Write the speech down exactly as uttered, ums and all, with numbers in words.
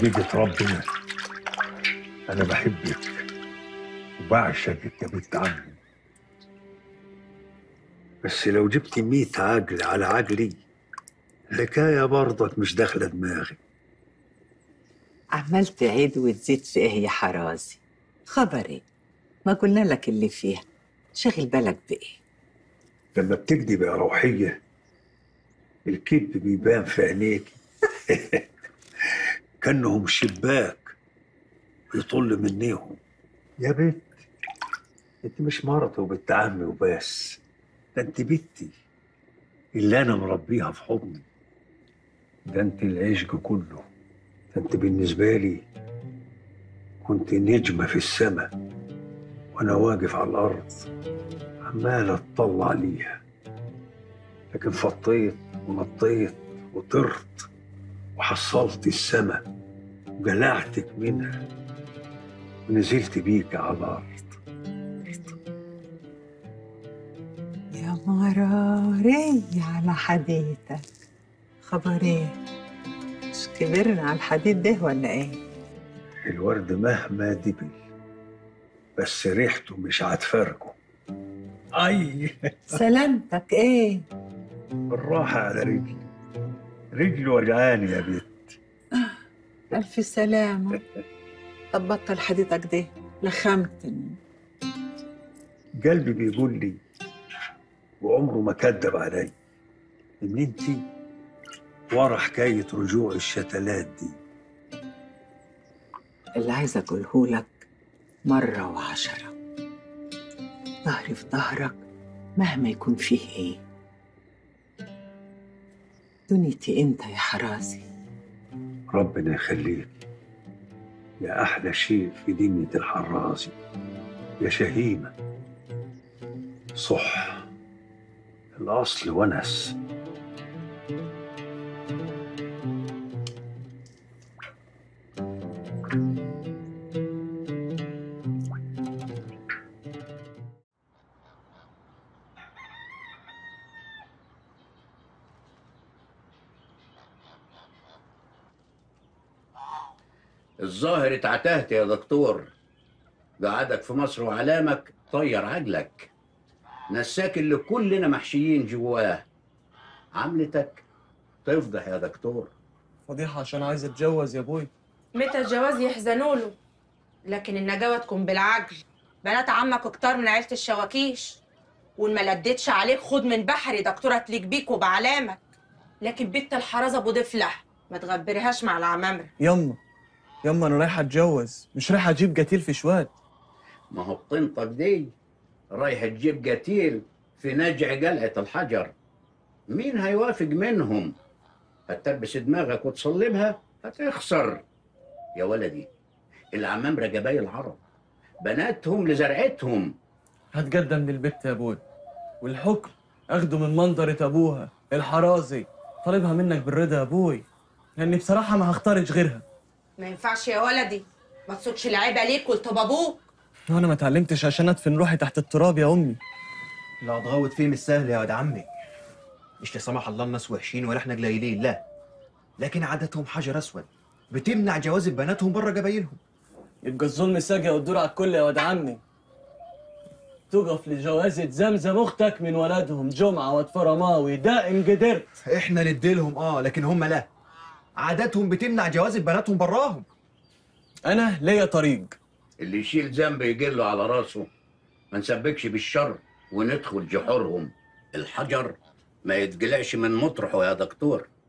حبيبة ربنا، أنا بحبك وبعشقك يا بنت عمي. بس لو جبت ميت عجل على عجلي الحكاية برضك مش داخلة دماغي. عملت عيد وتزيد فيه يا حرازي، خبر ايه؟ ما قلنا لك اللي فيها، شغل بالك بإيه؟ لما بتكدب يا روحية الكذب بيبان في عينيكي كأنهم شباك يطل منيهم. يا بنت انت مش مرتي وبنت عمي وبس، ده انت بنتي اللي انا مربيها في حضني، ده انت العشق كله، ده انت بالنسبه لي كنت نجمه في السماء وانا واقف على الارض عمال اتطلع ليها، لكن فطيت ونطيت وطرت وحصلت السماء وجلعتك منها ونزلت بيك على الارض. يا مراري على حديتك، خبر ايه؟ مش كبرنا على الحديد ده ولا ايه؟ الورد مهما دبل بس ريحته مش هتفارقه. اي سلامتك ايه؟ بالراحه على رجلي، رجلي وجعاني يا بنت. الف سلامه. طب بطل حديقتك ده، لخمتني. قلبي بيقول لي وعمره ما كذب علي ان انت ورا حكايه رجوع الشتلات دي. اللي عايزه اقولهولك مره وعشره، ظهري في ظهرك مهما يكون فيه ايه. دنيتي انت يا حرازي. ربنا يخليك يا أحلى شيء في دنيا الحرازي يا شهيمة. صح، الأصل ونس. الظاهر اتعتهت يا دكتور، قعدك في مصر وعلامك طير عجلك، نساك اللي كلنا محشيين جواه. عملتك تفضح يا دكتور، فضيحه عشان عايزه اتجوز يا ابوي. متى الجواز يحزنوا له، لكن النجاوه تكون بالعجل. بنات عمك اكتر من عيله الشواكيش، وان ما لدتش عليك خد من بحري دكتورات ليك بيك وبعلامك. لكن بنت الحرازه ابو دفله ما تغبرهاش مع العمامره. يما يما انا رايحه اتجوز، مش رايحه اجيب جتيل في شواد. ما هو الطنطه دي رايحه تجيب جتيل في نجع قلعه الحجر، مين هيوافق منهم؟ هتلبس دماغك وتصلبها هتخسر يا ولدي. العمامره جباي العرب، بناتهم لزرعتهم. هتجدى من البت يا ابوي، والحكم اخده من منظره ابوها الحرازي. طالبها منك بالرضا يا ابوي، لاني بصراحه ما هختارش غيرها. ما ينفعش يا ولدي، ما تسودش العيبه ليك والطب ابوك. انا ما اتعلمتش عشان ادفن روحي تحت التراب يا امي. اللي هتغوط فيه مش سهل يا واد عمي، مش لا سمح الله الناس وحشين ولا احنا قليلين، لا، لكن عاداتهم حجر اسود بتمنع جواز بناتهم بره جبايلهم. يبقى الظلم ساجي والدور على الكل يا واد عمي. تقف لجوازة زمزم اختك من ولادهم جمعه واد فرماوي، ده ان قدرت. احنا نديلهم اه، لكن هم لا، عاداتهم بتمنع جواز بناتهم براهم. انا ليا طريق، اللي يشيل ذنب يجله على راسه. ما نسبكش بالشر وندخل جحورهم، الحجر ما يتقلعش من مطرحه يا دكتور.